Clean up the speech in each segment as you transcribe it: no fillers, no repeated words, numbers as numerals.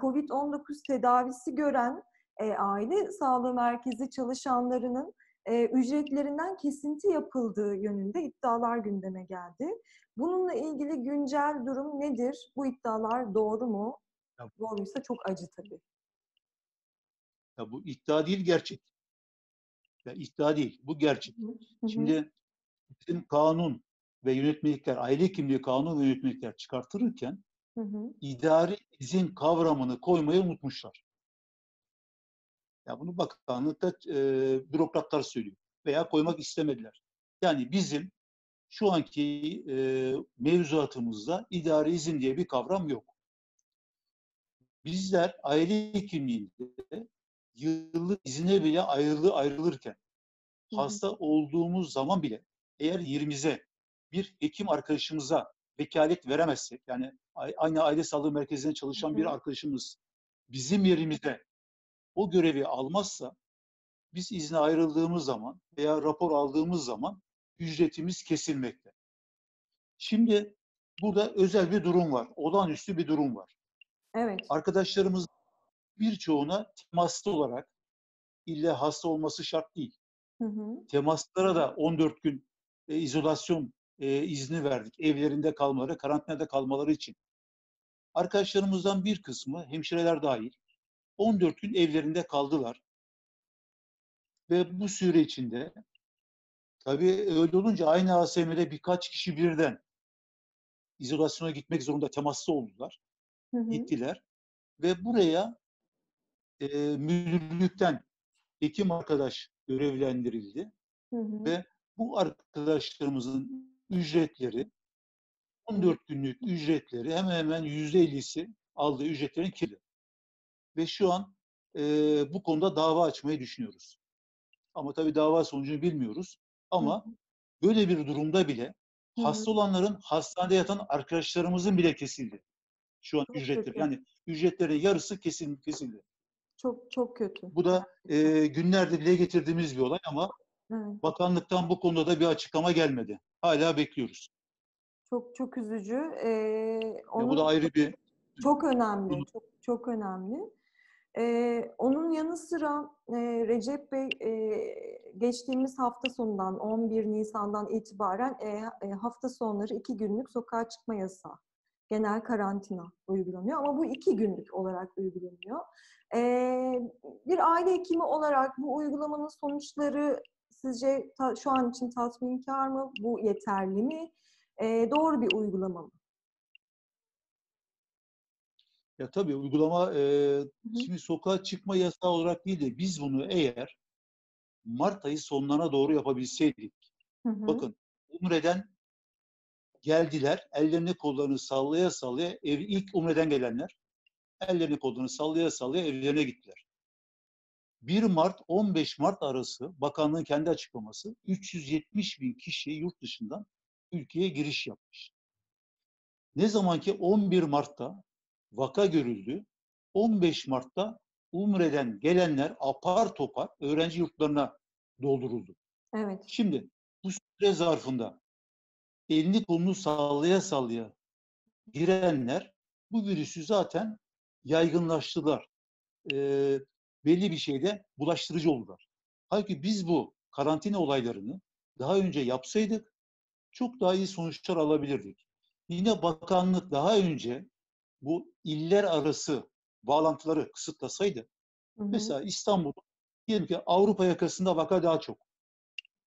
COVID-19 tedavisi gören aile sağlığı merkezi çalışanlarının ücretlerinden kesinti yapıldığı yönünde iddialar gündeme geldi. Bununla ilgili güncel durum nedir? Bu iddialar doğru mu? Ya, doğruysa çok acı tabii. Ya bu iddia değil, gerçek. Ya iddia değil, bu gerçek. Şimdi bizim kanun ve yönetmelikler, aile hekimliği kanun ve yönetmelikler çıkartırken idari izin kavramını koymayı unutmuşlar. Ya bunu bakanlıkta bürokratlar söylüyor veya koymak istemediler. Yani bizim şu anki mevzuatımızda idari izin diye bir kavram yok. Bizler aile hekimliğinde yıllık izine bile ayrılırken, hasta olduğumuz zaman bile eğer yerimize bir hekim arkadaşımıza vekalet veremezsek, yani aynı aile sağlığı merkezinde çalışan bir arkadaşımız bizim yerimizde o görevi almazsa, biz izne ayrıldığımız zaman veya rapor aldığımız zaman ücretimiz kesilmekte. Şimdi burada özel bir durum var. Olağanüstü bir durum var. Evet. Arkadaşlarımız birçoğuna temaslı olarak, illa hasta olması şart değil. Temaslara da 14 gün izolasyon izni verdik. Evlerinde kalmaları, karantinada kalmaları için. Arkadaşlarımızdan bir kısmı, hemşireler dahil, 14 gün evlerinde kaldılar. Ve bu süre içinde tabii öyle olunca aynı ASM'de birkaç kişi birden izolasyona gitmek zorunda, temaslı oldular. Gittiler. Ve buraya müdürlükten hekim arkadaş görevlendirildi. Ve bu arkadaşlarımızın ücretleri, 14 günlük ücretleri hemen hemen %50'si aldığı ücretlerin kirli. Ve şu an bu konuda dava açmayı düşünüyoruz. Ama tabii dava sonucunu bilmiyoruz. Ama böyle bir durumda bile hasta olanların, hastanede yatan arkadaşlarımızın bile kesildi. Şu an ücretleri. Yani ücretlerin yarısı kesildi. Çok çok kötü. Bu da günlerde dile getirdiğimiz bir olay ama bakanlıktan bu konuda da bir açıklama gelmedi. Hala bekliyoruz. Çok çok üzücü. Bu da ayrı bir... Çok önemli. Çok, çok önemli. Onun yanı sıra Recep Bey geçtiğimiz hafta sonundan 11 Nisan'dan itibaren hafta sonları 2 günlük sokağa çıkma yasağı, genel karantina uygulanıyor ama bu 2 günlük olarak uygulanıyor. Bir aile hekimi olarak bu uygulamanın sonuçları sizce şu an için tatminkar mı? Bu yeterli mi? Doğru bir uygulama mı? Ya tabii uygulama şimdi sokağa çıkma yasağı olarak değil de biz bunu eğer Mart ayı sonlarına doğru yapabilseydik. Bakın Umre'den geldiler, ellerini kollarını sallaya sallaya, ilk Umre'den gelenler ellerini kollarını sallaya sallaya evlerine gittiler. 1 Mart 15 Mart arası bakanlığın kendi açıklaması 370.000 kişi yurt dışından ülkeye giriş yapmış. Ne zaman ki 11 Mart'ta vaka görüldü. 15 Mart'ta Umre'den gelenler apar topar öğrenci yurtlarına dolduruldu. Evet. Şimdi bu süre zarfında elini kolunu sallaya sallaya girenler bu virüsü zaten yaygınlaştılar. Belli bir şeyde bulaştırıcı oldular. Halbuki biz bu karantina olaylarını daha önce yapsaydık çok daha iyi sonuçlar alabilirdik. Yine bakanlık daha önce bu iller arası bağlantıları kısıtlasaydı, mesela İstanbul'da diyelim ki Avrupa yakasında vaka daha çok.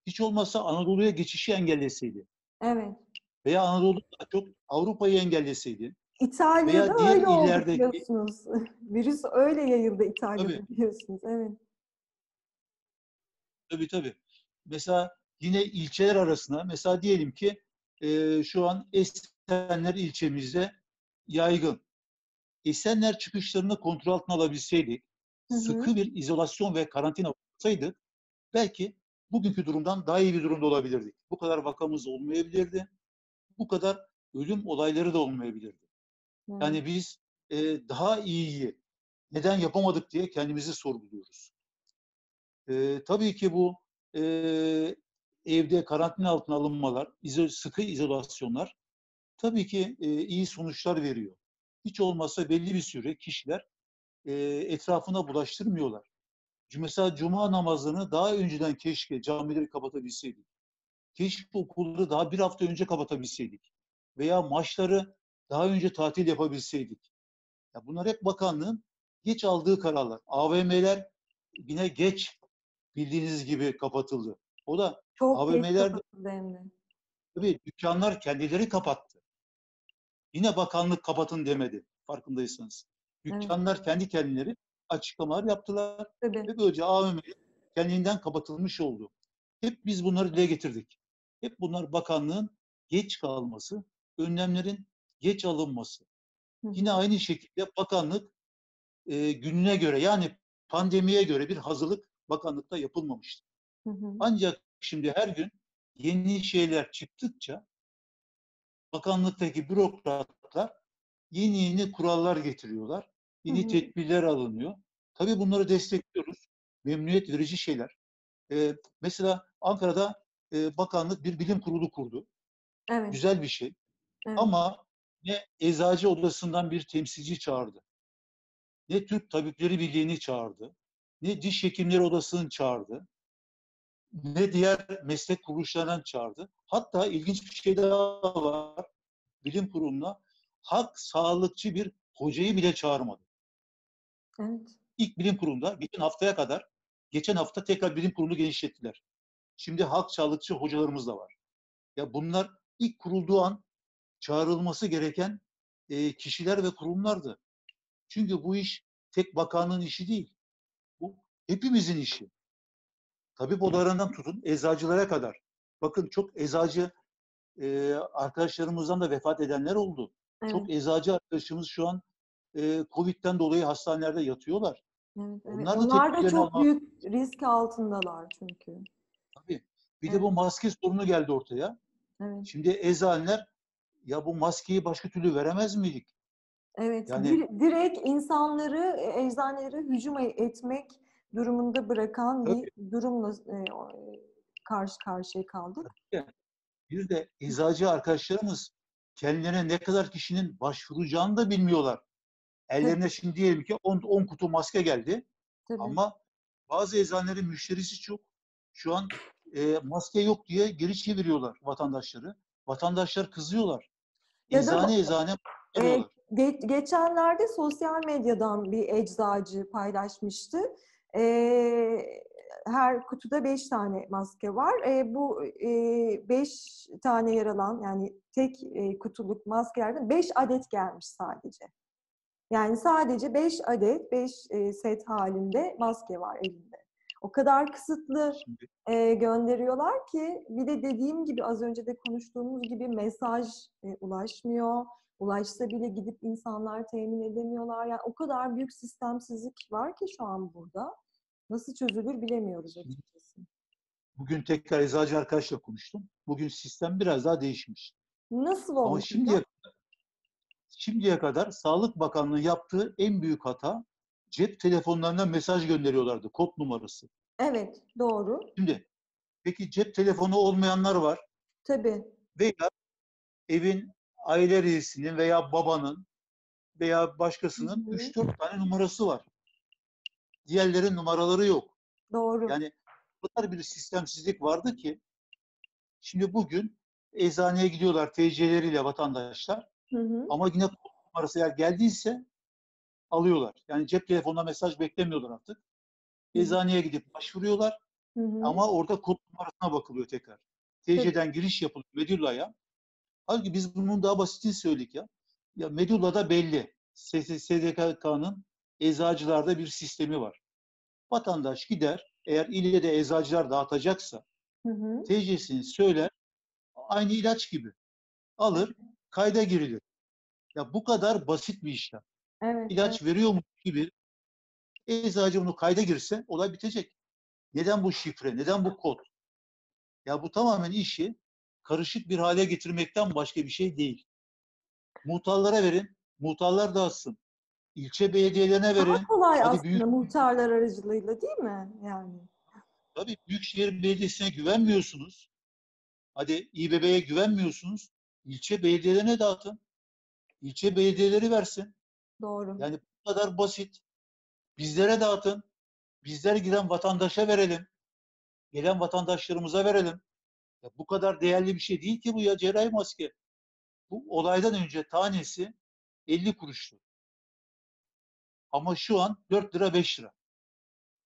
Hiç olmazsa Anadolu'ya geçişi engelleseydi. Evet. Veya Anadolu'da daha çok Avrupa'yı engelleseydi. İtalya'da veya diğer öyle illerdeki... oldu biliyorsunuz. Virüs öyle yayıldı İtalya'da. Tabii. Biliyorsunuz. Evet. Tabii tabii. Mesela yine ilçeler arasında, mesela diyelim ki şu an Esenler ilçemizde yaygın. Esenler çıkışlarını kontrol altına alabilseydik, sıkı bir izolasyon ve karantina olsaydık, belki bugünkü durumdan daha iyi bir durumda olabilirdik. Bu kadar vakamız olmayabilirdi. Bu kadar ölüm olayları da olmayabilirdi. Yani biz daha iyiyi neden yapamadık diye kendimizi sorguluyoruz. Tabii ki bu evde karantina altına alınmalar, sıkı izolasyonlar tabii ki iyi sonuçlar veriyor. hiç olmazsa belli bir süre kişiler etrafına bulaştırmıyorlar. Mesela cuma namazını daha önceden keşke camileri kapatabilseydik. Keşke okulları daha bir hafta önce kapatabilseydik. Veya maçları daha önce tatil yapabilseydik. Ya bunlar hep bakanlığın geç aldığı kararlar. AVM'ler yine geç bildiğiniz gibi kapatıldı. O da çok AVM'ler tabii dükkanlar kendileri kapattı. Yine bakanlık kapatın demedi farkındaysanız. Dükkanlar evet. Kendi kendileri açıklamalar yaptılar. Tabii. Ve böylece AVM kendinden kapatılmış oldu. Hep biz bunları dile getirdik. Hep bunlar bakanlığın geç kalması, önlemlerin geç alınması. Hı. Yine aynı şekilde bakanlık gününe göre yani pandemiye göre bir hazırlık bakanlıkta yapılmamıştı. Hı hı. Ancak şimdi her gün yeni şeyler çıktıkça bakanlıktaki bürokratlar yeni kurallar getiriyorlar. Yeni hı hı. tedbirler alınıyor. Tabii bunları destekliyoruz. Memnuniyet verici şeyler. Mesela Ankara'da bakanlık bir bilim kurulu kurdu. Evet. Güzel bir şey. Evet. Ama ne Eczacı Odası'ndan bir temsilci çağırdı. Ne Türk Tabipleri Birliği'ni çağırdı. Ne Diş Hekimleri Odası'nı çağırdı. Ne diğer meslek kuruluşlarından çağırdı. Hatta ilginç bir şey daha var. Bilim kuruluna halk sağlıkçı bir hocayı bile çağırmadı. Evet. İlk bilim kurulunda geçen haftaya kadar, geçen hafta tekrar bilim kurulu genişlettiler. Şimdi halk sağlıkçı hocalarımız da var. Ya bunlar ilk kurulduğu an çağrılması gereken kişiler ve kurumlardı. Çünkü bu iş tek bakanlığın işi değil. Bu hepimizin işi. Tabip odalarından tutun eczacılara kadar. Bakın çok eczacı arkadaşlarımızdan da vefat edenler oldu. Evet. Çok eczacı arkadaşımız şu an COVID'den dolayı hastanelerde yatıyorlar. Evet, evet. Onlar da çok büyük risk altındalar çünkü. Tabii. Bir evet. de bu maske sorunu geldi ortaya. Evet. Şimdi eczaneler ya bu maskeyi başka türlü veremez miydik? Evet. Yani, direkt insanları, eczanelere hücum etmek durumunda bırakan tabii. bir durumla karşı karşıya kaldık. Bir de eczacı arkadaşlarımız kendilerine ne kadar kişinin başvuracağını da bilmiyorlar. Ellerine tabii. şimdi diyelim ki 10 kutu maske geldi. Tabii. Ama bazı eczanelerin müşterisi çok. Şu an maske yok diye geri çeviriyorlar vatandaşları. Vatandaşlar kızıyorlar. Eczane kızıyorlar. Geçenlerde sosyal medyadan bir eczacı paylaşmıştı. Her kutuda 5 tane maske var. Bu 5 tane yer alan yani tek kutuluk maskelerden 5 adet gelmiş sadece. Yani sadece 5 adet, 5 set halinde maske var elinde. O kadar kısıtlı gönderiyorlar ki bir de dediğim gibi az önce de konuştuğumuz gibi mesaj ulaşmıyor. Ulaşsa bile gidip insanlar temin edemiyorlar. Yani o kadar büyük sistemsizlik var ki şu an burada. Nasıl çözülür bilemiyoruz açıkçası. Bugün tekrar eczacı arkadaşla konuştum. Bugün sistem biraz daha değişmiş. Nasıl olmuş? Ama şimdiye kadar Sağlık Bakanlığı yaptığı en büyük hata cep telefonlarından mesaj gönderiyorlardı. Kod numarası. Evet, doğru. Şimdi peki cep telefonu olmayanlar var. Tabii. Veya evin aile reisinin veya babanın veya başkasının 3-4 tane numarası var. Diğerlerin numaraları yok. Doğru. Yani bu kadar bir sistemsizlik vardı ki şimdi bugün eczaneye gidiyorlar TC'leriyle vatandaşlar. Hı. Ama yine numarası eğer geldiyse alıyorlar. Yani cep telefonuna mesaj beklemiyorlar artık. Eczaneye gidip başvuruyorlar. Hı. Ama orada kod numarasına bakılıyor tekrar. TC'den giriş yapılıyor Medulla'ya. Halbuki biz bunun daha basitini söyledik ya. Ya Medulla'da belli. SDKK'nın eczacılarda bir sistemi var. Vatandaş gider, eğer ilde de eczacılar dağıtacaksa TC'sini söyler, aynı ilaç gibi alır, kayda girilir. Ya bu kadar basit bir işlem. Evet, ilaç veriyor mu gibi eczacı bunu kayda girse olay bitecek. Neden bu şifre, neden bu kod? Ya bu tamamen işi karışık bir hale getirmekten başka bir şey değil. Muhtarlara verin, muhtarlar dağıtsın. İlçe belediyelerine verin. Daha kolay hadi aslında muhtarlar aracılığıyla değil mi? Yani. Tabii Büyükşehir Belediyesi'ne güvenmiyorsunuz. Hadi İBB'ye güvenmiyorsunuz. İlçe belediyelerine dağıtın. İlçe belediyeleri versin. Doğru. Yani bu kadar basit. Bizlere dağıtın. Bizler giden vatandaşa verelim. Gelen vatandaşlarımıza verelim. Ya bu kadar değerli bir şey değil ki bu ya, cerrahi maske. Bu olaydan önce tanesi 50 kuruştu. Ama şu an 4 lira 5 lira.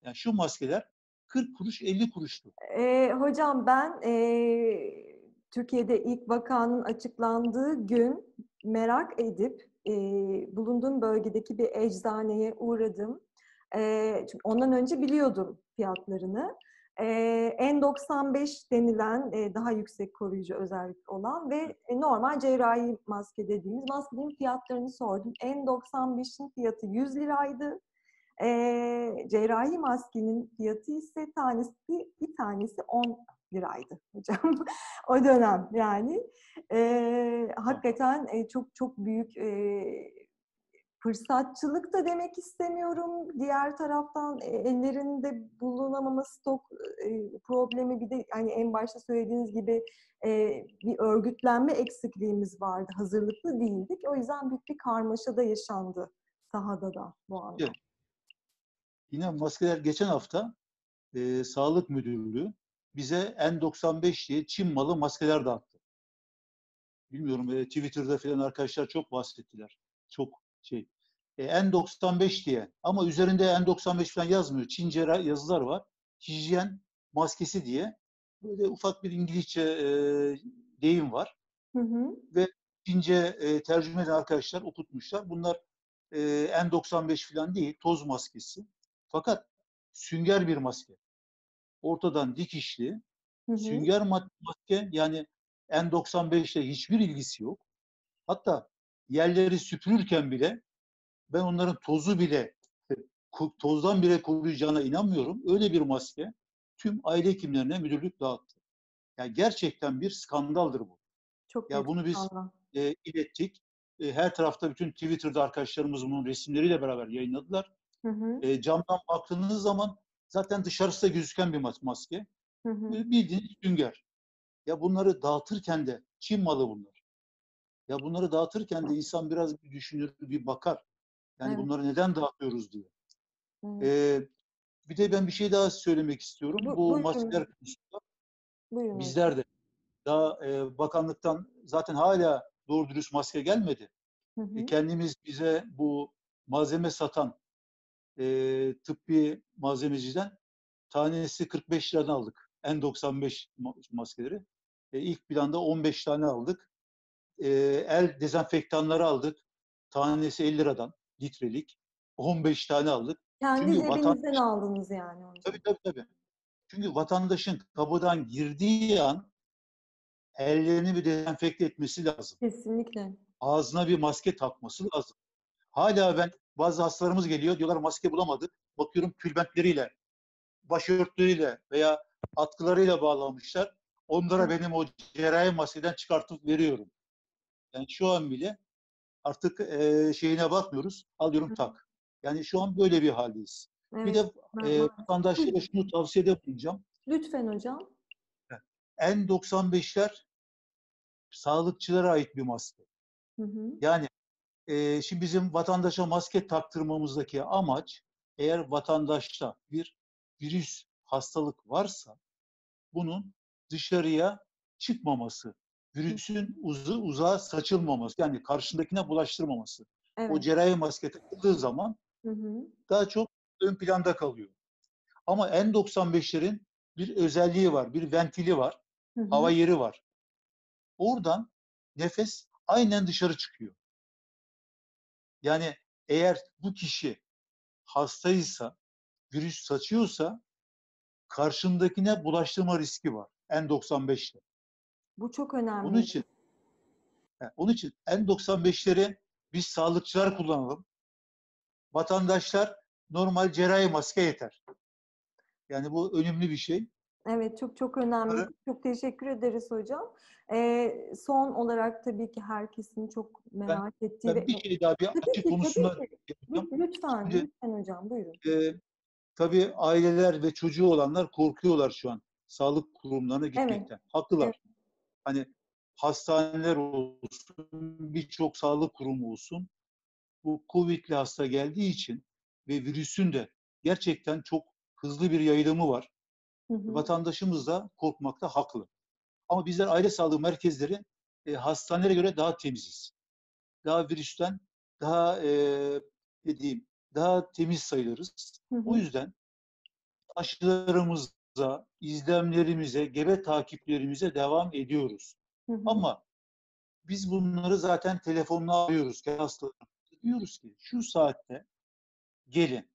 Yani şu maskeler 40 kuruş 50 kuruştu. Hocam ben Türkiye'de ilk vakanın açıklandığı gün merak edip bulunduğum bölgedeki bir eczaneye uğradım. Çünkü ondan önce biliyordum fiyatlarını. N95 denilen daha yüksek koruyucu özellik olan ve normal cerrahi maske dediğimiz maskenin fiyatlarını sordum. N95'in fiyatı 100 liraydı. Cerrahi maskenin fiyatı ise bir tanesi 10 liraydı hocam. O dönem yani. Hakikaten çok çok büyük fırsatçılık da demek istemiyorum. Diğer taraftan ellerinde bulunamama stok problemi, bir de hani en başta söylediğiniz gibi bir örgütlenme eksikliğimiz vardı. Hazırlıklı değildik. O yüzden büyük bir karmaşa da yaşandı sahada da bu anda. Evet. Yine maskeler geçen hafta Sağlık Müdürlüğü bize N95 diye Çin malı maskeler dağıttı. Bilmiyorum, Twitter'da falan arkadaşlar çok bahsettiler. Çok şey. N95 diye ama üzerinde N95 falan yazmıyor. Çince yazılar var. Hijyen maskesi diye. Böyle ufak bir İngilizce deyim var. Hı hı. Ve Çince tercüme eden arkadaşlar okutmuşlar. Bunlar N95 falan değil. Toz maskesi. Fakat sünger bir maske. Ortadan dikişli. Hı hı. Sünger maske, yani N95 ile hiçbir ilgisi yok. Hatta yerleri süpürürken bile ben onların tozu bile, tozdan bile koruyacağına inanmıyorum. Öyle bir maske tüm aile hekimlerine müdürlük dağıttı. Yani gerçekten bir skandaldır bu. Çok ya, bunu biz ilettik. Her tarafta, bütün Twitter'da arkadaşlarımız bunun resimleriyle beraber yayınladılar. Hı hı. Camdan baktığınız zaman zaten dışarısı da gözüken bir maske. Hı hı. Bildiğiniz sünger. Ya bunları dağıtırken de, Çin malı bunlar. Ya bunları dağıtırken de insan biraz bir düşünür, bir bakar. Yani evet, bunları neden dağıtıyoruz diye. Evet. Bir de ben bir şey daha söylemek istiyorum. Bu maskeler konusunda bizler de daha bakanlıktan zaten hala doğru dürüst maske gelmedi. Hı hı. Kendimiz bize bu malzeme satan tıbbi malzemeciden tanesi 45 liradan aldık. N95 maskeleri. İlk planda 15 tane aldık. El dezenfektanları aldık. Tanesi 50 liradan, litrelik. 15 tane aldık. Kendi cebinizden aldınız yani. Tabii. Çünkü vatandaşın kapıdan girdiği an ellerini bir dezenfekte etmesi lazım. Kesinlikle. Ağzına bir maske takması lazım. Hala ben, bazı hastalarımız geliyor, diyorlar maske bulamadık. Bakıyorum tülbentleriyle, başörtleriyle veya atkılarıyla bağlamışlar. Onlara benim o cerrahi maskeden çıkartıp veriyorum. Yani şu an bile artık şeyine bakmıyoruz. Al diyorum, tak. Yani şu an böyle bir haldeyiz. Evet, bir de vatandaşlara şunu tavsiyede bulunacağım. Lütfen hocam. N95'ler sağlıkçılara ait bir maske. Hı hı. Yani şimdi bizim vatandaşa maske taktırmamızdaki amaç, eğer vatandaşta bir virüs, hastalık varsa bunun dışarıya çıkmaması, virüsün uzağa saçılmaması, yani karşındakine bulaştırmaması. Evet. O cerrahi maske takıldığı zaman hı hı, daha çok ön planda kalıyor. Ama N95'lerin bir özelliği var, bir ventili var, hı hı, hava yeri var. Oradan nefes aynen dışarı çıkıyor. Yani eğer bu kişi hastaysa, virüs saçıyorsa karşındakine bulaştırma riski var N95'te. Bu çok önemli. Onun için N95'leri biz sağlıkçılar kullanalım. Vatandaşlar normal cerrahi maske yeter. Yani bu önemli bir şey. Evet, çok çok önemli. Evet. Çok teşekkür ederiz hocam. Son olarak tabii ki herkesin çok merak ettiği... Ben bir şey daha, bir açık konusunda... Lütfen, şimdi, lütfen hocam, buyurun. Tabii aileler ve çocuğu olanlar korkuyorlar şu an sağlık kurumlarına gitmekten. Evet. Haklılar. Evet. Hani hastaneler olsun, birçok sağlık kurumu olsun, bu COVID'li hasta geldiği için ve virüsün de gerçekten çok hızlı bir yayılımı var. Hı hı. Vatandaşımız da korkmakta haklı. Ama bizler aile sağlığı merkezleri hastanelere göre daha temiziz. Daha virüsten daha daha temiz sayılırız. Hı hı. O yüzden aşılarımıza, izlemlerimize, gebe takiplerimize devam ediyoruz. Hı hı. Ama biz bunları zaten telefonla arıyoruz ki hastalarımıza. Diyoruz ki şu saatte gelin.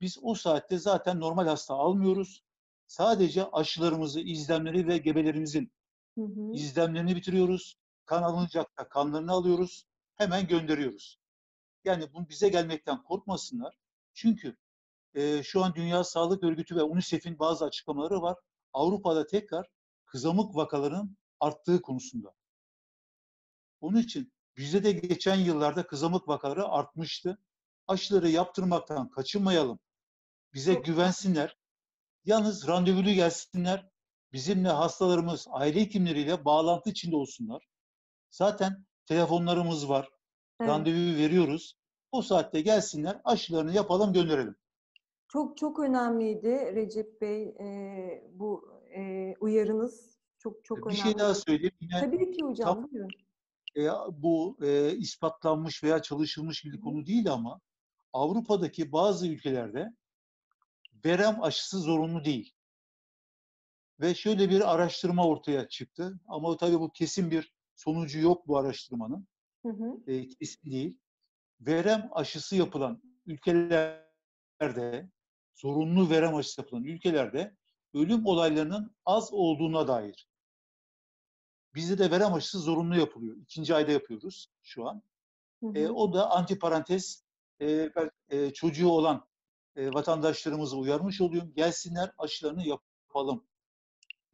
Biz o saatte zaten normal hasta almıyoruz. Sadece aşılarımızı, izlemleri ve gebelerimizin hı hı. izlemlerini bitiriyoruz. Kan alınacak da kanlarını alıyoruz. Hemen gönderiyoruz. Yani bunu bize gelmekten korkmasınlar. Çünkü şu an Dünya Sağlık Örgütü ve UNICEF'in bazı açıklamaları var. Avrupa'da tekrar kızamık vakalarının arttığı konusunda. Onun için bizde de geçen yıllarda kızamık vakaları artmıştı. Aşıları yaptırmaktan kaçınmayalım. Bize güvensinler. Yalnız randevulu gelsinler. Bizimle hastalarımız aile hekimleriyle bağlantı içinde olsunlar. Zaten telefonlarımız var. Evet. Randevu veriyoruz. O saatte gelsinler, aşılarını yapalım, gönderelim. Çok çok önemliydi Recep Bey. Bu uyarınız çok çok önemli. Bir şey daha söyleyeyim. Yani, tabii ki hocam. Bu ispatlanmış veya çalışılmış bir konu değil ama Avrupa'daki bazı ülkelerde verem aşısı zorunlu değil. Ve şöyle bir araştırma ortaya çıktı. Ama tabii bu kesin bir sonucu yok bu araştırmanın. Hı hı. Kesin değil. Verem aşısı yapılan ülkelerde, zorunlu verem aşısı yapılan ülkelerde ölüm olaylarının az olduğuna dair. Bizde de verem aşısı zorunlu yapılıyor. 2. ayda yapıyoruz şu an. Hı hı. O da antiparantez çocuğu olan vatandaşlarımızı uyarmış oluyorum. Gelsinler, aşılarını yapalım.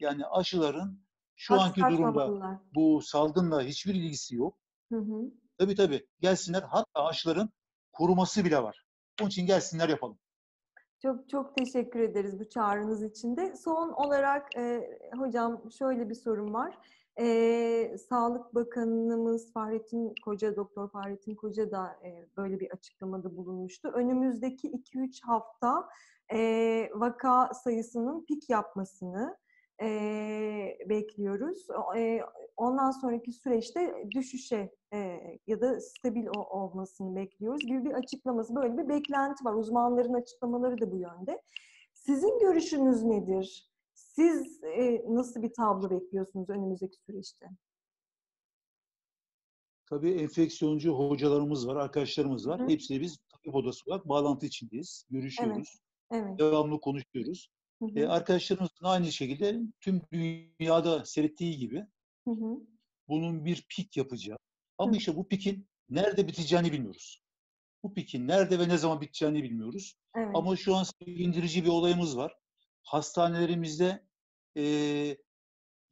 Yani aşıların şu anki durumda bu salgınla hiçbir ilgisi yok. Hı hı. Tabii tabii gelsinler, hatta aşıların koruması bile var. Onun için gelsinler, yapalım. Çok çok teşekkür ederiz bu çağrınız için de. Son olarak hocam şöyle bir sorum var. Sağlık Bakanımız Fahrettin Koca, Doktor Fahrettin Koca da böyle bir açıklamada bulunmuştu. Önümüzdeki 2-3 hafta vaka sayısının pik yapmasını bekliyoruz. Ondan sonraki süreçte düşüşe ya da stabil olmasını bekliyoruz gibi bir açıklaması, böyle bir beklenti var. Uzmanların açıklamaları da bu yönde. Sizin görüşünüz nedir? Siz nasıl bir tablo bekliyorsunuz önümüzdeki süreçte? Tabii enfeksiyoncu hocalarımız var, arkadaşlarımız var. Hı. Hepsiyle biz takip odası olarak bağlantı içindeyiz. Görüşüyoruz. Evet, evet. Devamlı konuşuyoruz. Hı hı. Arkadaşlarımız aynı şekilde tüm dünyada seyrettiği gibi hı hı. bunun bir pik yapacağı. Ama hı. işte bu pikin nerede biteceğini bilmiyoruz. Bu pikin nerede ve ne zaman biteceğini bilmiyoruz. Evet. Ama şu an sevindirici bir olayımız var. Hastanelerimizde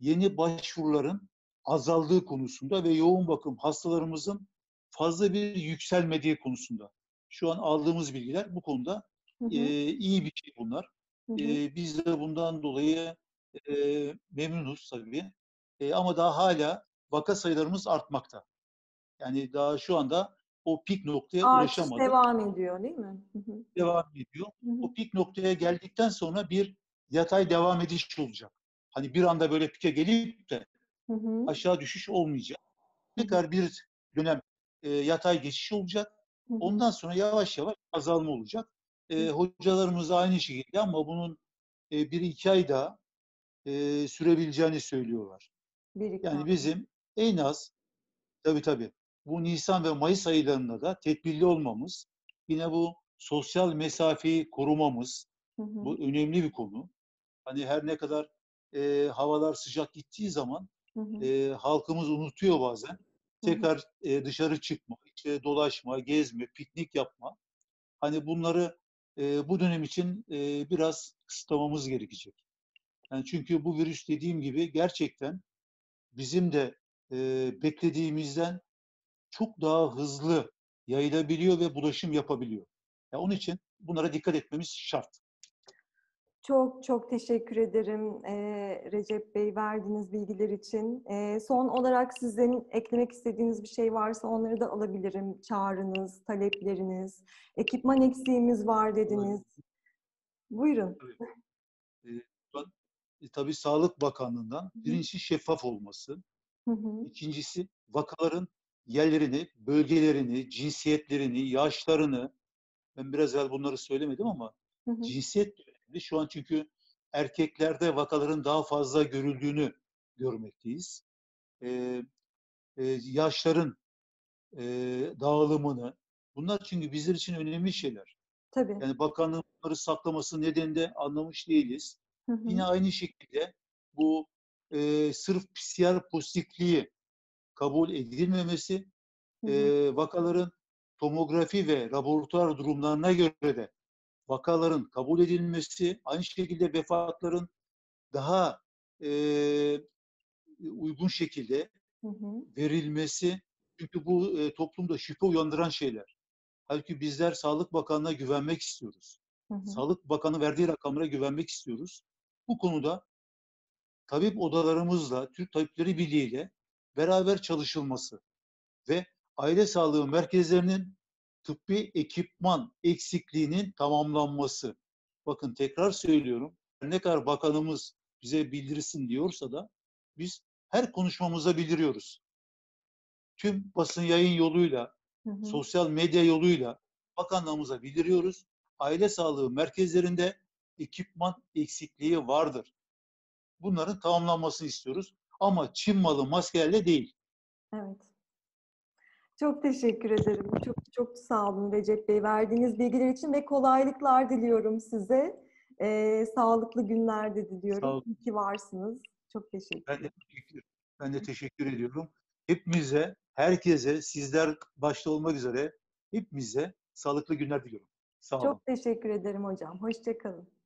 yeni başvuruların azaldığı konusunda ve yoğun bakım hastalarımızın fazla bir yükselmediği konusunda. Şu an aldığımız bilgiler bu konuda hı hı. İyi bir şey bunlar. Hı hı. Biz de bundan dolayı memnunuz tabii. Ama daha hala vaka sayılarımız artmakta. Yani daha şu anda o pik noktaya ulaşamadık. Devam ediyor değil mi? Hı hı. Devam ediyor. Hı hı. O pik noktaya geldikten sonra bir yatay devam ediş olacak. Hani bir anda böyle pike gelip de hı hı. aşağı düşüş olmayacak. Tekrar bir dönem yatay geçiş olacak. Hı hı. Ondan sonra yavaş yavaş azalma olacak. Hocalarımız aynı şekilde ama bunun 1-2 ay daha sürebileceğini söylüyorlar. Yani bizim en az tabii bu Nisan ve Mayıs aylarında da tedbirli olmamız, yine bu sosyal mesafeyi korumamız, hı hı. bu önemli bir konu. Hani her ne kadar havalar sıcak gittiği zaman hı hı. Halkımız unutuyor bazen. Tekrar hı hı. Dışarı çıkma, işte dolaşma, gezme, piknik yapma. Hani bunları bu dönem için biraz kısıtlamamız gerekecek. Yani çünkü bu virüs dediğim gibi gerçekten bizim de beklediğimizden çok daha hızlı yayılabiliyor ve bulaşım yapabiliyor. Yani onun için bunlara dikkat etmemiz şart. Çok çok teşekkür ederim Recep Bey, verdiğiniz bilgiler için. Son olarak sizin eklemek istediğiniz bir şey varsa onları da alabilirim. Çağrınız, talepleriniz, ekipman eksiğimiz var dediniz. Buyurun. Tabii, tabii Sağlık Bakanlığı'ndan birincisi şeffaf olması, ikincisi vakaların yerlerini, bölgelerini, cinsiyetlerini, yaşlarını, ben biraz evvel bunları söylemedim ama cinsiyet şu an çünkü erkeklerde vakaların daha fazla görüldüğünü görmekteyiz. Yaşların dağılımını, bunlar çünkü bizler için önemli şeyler. Tabii. Yani bakanlığın bunları saklaması nedeni de anlamış değiliz. Yine aynı şekilde bu sırf PCR pozitifliği kabul edilmemesi, vakaların tomografi ve laboratuvar durumlarına göre de vakaların kabul edilmesi, aynı şekilde vefatların daha uygun şekilde verilmesi. Çünkü bu toplumda şüphe uyandıran şeyler. Halbuki bizler Sağlık Bakanlığı'na güvenmek istiyoruz. Sağlık Bakanı verdiği rakamlara güvenmek istiyoruz. Bu konuda tabip odalarımızla, Türk Tabipleri Birliği ile beraber çalışılması ve aile sağlığı merkezlerinin tıbbi ekipman eksikliğinin tamamlanması. Bakın tekrar söylüyorum, ne kadar bakanımız bize bildirsin diyorsa da biz her konuşmamıza bildiriyoruz. Tüm basın yayın yoluyla, sosyal medya yoluyla bakanlığımıza bildiriyoruz. Aile sağlığı merkezlerinde ekipman eksikliği vardır. Bunların tamamlanmasını istiyoruz ama Çin malı maskelerle değil. Evet. Çok teşekkür ederim. Çok çok sağ olun Recep Bey, verdiğiniz bilgiler için ve kolaylıklar diliyorum size. Sağlıklı günler de diliyorum. İyi ki varsınız. Çok teşekkür ederim. Ben de teşekkür ediyorum. Hepimize, herkese, sizler başta olmak üzere hepimize sağlıklı günler diliyorum. Sağ olun. Çok teşekkür ederim hocam. Hoşça kalın.